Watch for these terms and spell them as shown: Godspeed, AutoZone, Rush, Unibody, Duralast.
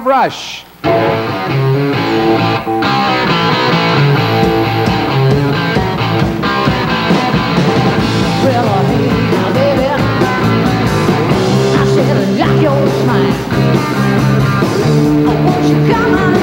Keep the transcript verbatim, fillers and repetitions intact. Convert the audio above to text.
Rush. I said, I got your smile. I want you to come on.